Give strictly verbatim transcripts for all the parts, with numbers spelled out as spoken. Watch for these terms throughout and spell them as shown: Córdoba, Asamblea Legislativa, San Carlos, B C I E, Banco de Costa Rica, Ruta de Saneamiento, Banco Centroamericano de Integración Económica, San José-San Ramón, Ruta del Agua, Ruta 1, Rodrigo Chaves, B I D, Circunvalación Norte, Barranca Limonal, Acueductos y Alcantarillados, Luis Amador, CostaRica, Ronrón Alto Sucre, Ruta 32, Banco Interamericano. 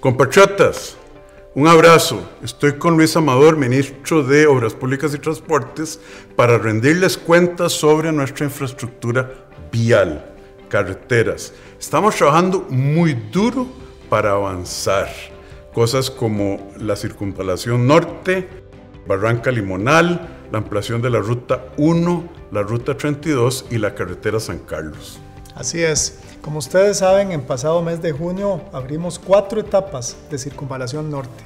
Compatriotas, un abrazo. Estoy con Luis Amador, ministro de Obras Públicas y Transportes, para rendirles cuentas sobre nuestra infraestructura vial, carreteras. Estamos trabajando muy duro para avanzar. Cosas como la Circunvalación Norte, Barranca Limonal, la ampliación de la Ruta uno, la Ruta treinta y dos y la carretera San Carlos. Así es. Como ustedes saben, en pasado mes de junio abrimos cuatro etapas de Circunvalación Norte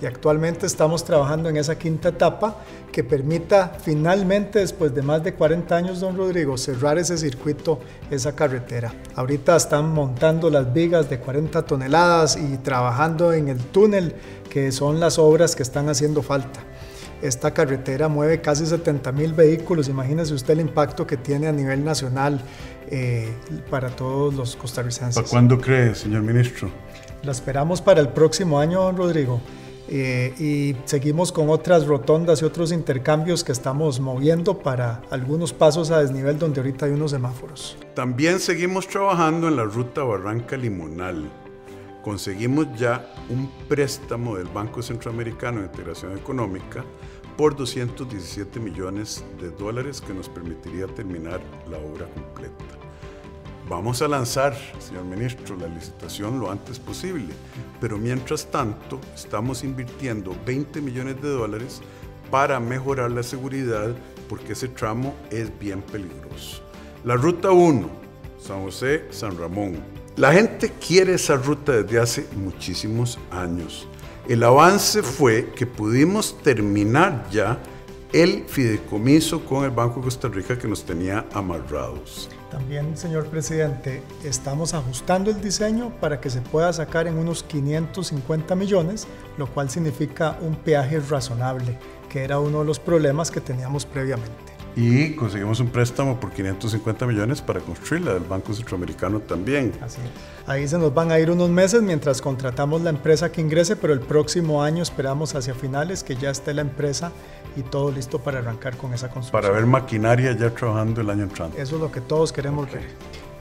y actualmente estamos trabajando en esa quinta etapa que permita finalmente, después de más de cuarenta años, don Rodrigo, cerrar ese circuito, esa carretera. Ahorita están montando las vigas de cuarenta toneladas y trabajando en el túnel, que son las obras que están haciendo falta. Esta carretera mueve casi setenta mil vehículos, imagínese usted el impacto que tiene a nivel nacional eh, para todos los costarricenses. ¿Para cuándo cree, señor ministro? La esperamos para el próximo año, don Rodrigo, eh, y seguimos con otras rotondas y otros intercambios que estamos moviendo para algunos pasos a desnivel donde ahorita hay unos semáforos. También seguimos trabajando en la ruta Barranca Limonal. Conseguimos ya un préstamo del Banco Centroamericano de Integración Económica por doscientos diecisiete millones de dólares que nos permitiría terminar la obra completa. Vamos a lanzar, señor ministro, la licitación lo antes posible, pero mientras tanto estamos invirtiendo veinte millones de dólares para mejorar la seguridad porque ese tramo es bien peligroso. La Ruta uno, San José-San Ramón. La gente quiere esa ruta desde hace muchísimos años. El avance fue que pudimos terminar ya el fideicomiso con el Banco de Costa Rica que nos tenía amarrados. También, señor presidente, estamos ajustando el diseño para que se pueda sacar en unos quinientos cincuenta millones, lo cual significa un peaje razonable, que era uno de los problemas que teníamos previamente. Y conseguimos un préstamo por quinientos cincuenta millones para construirla, del Banco Centroamericano también. Así es. Ahí se nos van a ir unos meses mientras contratamos la empresa que ingrese, pero el próximo año esperamos hacia finales que ya esté la empresa y todo listo para arrancar con esa construcción. Para ver maquinaria ya trabajando el año entrante. Eso es lo que todos queremos okay. ver.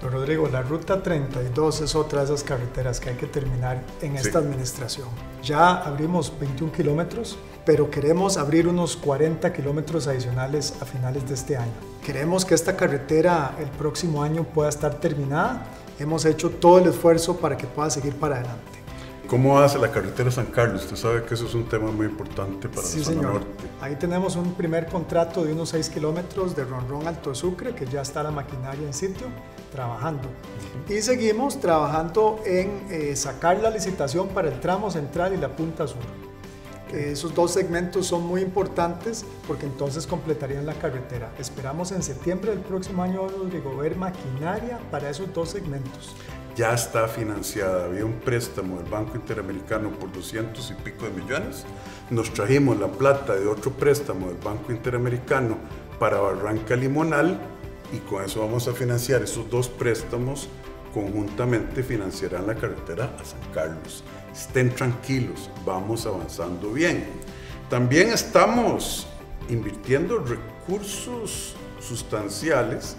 Don Rodrigo, la Ruta treinta y dos es otra de esas carreteras que hay que terminar en esta sí. administración. Ya abrimos veintiún kilómetros, pero queremos abrir unos cuarenta kilómetros adicionales a finales de este año. Queremos que esta carretera el próximo año pueda estar terminada. Hemos hecho todo el esfuerzo para que pueda seguir para adelante. ¿Cómo hace la carretera San Carlos? Usted sabe que eso es un tema muy importante para sí, la zona señor. norte. Ahí tenemos un primer contrato de unos seis kilómetros de Ronrón Alto Sucre, que ya está la maquinaria en sitio, trabajando. Uh-huh. Y seguimos trabajando en eh, sacar la licitación para el tramo central y la punta sur. Esos dos segmentos son muy importantes porque entonces completarían la carretera. Esperamos en septiembre del próximo año, Rodrigo, ver maquinaria para esos dos segmentos. Ya está financiada, había un préstamo del Banco Interamericano por doscientos y pico de millones. Nos trajimos la plata de otro préstamo del Banco Interamericano para Barranca Limonal y con eso vamos a financiar esos dos préstamos. Conjuntamente financiarán la carretera a San Carlos. Estén tranquilos, vamos avanzando bien. También estamos invirtiendo recursos sustanciales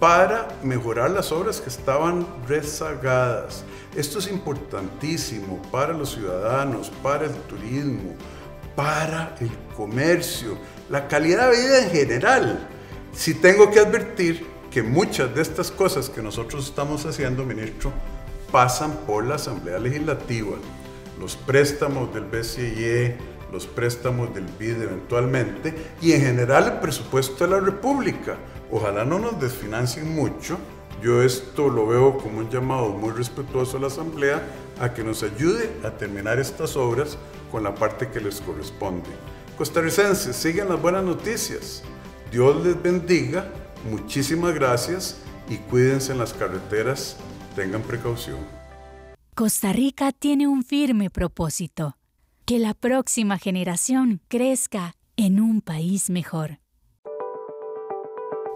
para mejorar las obras que estaban rezagadas. Esto es importantísimo para los ciudadanos, para el turismo, para el comercio, la calidad de vida en general. Si tengo que advertir que muchas de estas cosas que nosotros estamos haciendo, ministro, pasan por la Asamblea Legislativa, los préstamos del B C I E, los préstamos del B I D eventualmente, y en general el presupuesto de la República. Ojalá no nos desfinancien mucho. Yo esto lo veo como un llamado muy respetuoso a la Asamblea a que nos ayude a terminar estas obras con la parte que les corresponde. Costarricenses, sigan las buenas noticias. Dios les bendiga, muchísimas gracias y cuídense en las carreteras, tengan precaución. Costa Rica tiene un firme propósito: que la próxima generación crezca en un país mejor.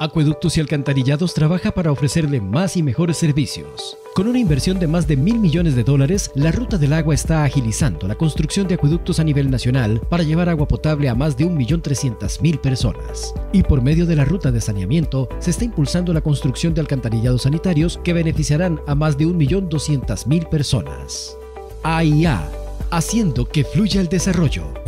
Acueductos y Alcantarillados trabaja para ofrecerle más y mejores servicios. Con una inversión de más de mil millones de dólares, la Ruta del Agua está agilizando la construcción de acueductos a nivel nacional para llevar agua potable a más de un millón trescientas mil personas. Y por medio de la Ruta de Saneamiento, se está impulsando la construcción de alcantarillados sanitarios que beneficiarán a más de un millón doscientas mil personas. A I A, haciendo que fluya el desarrollo.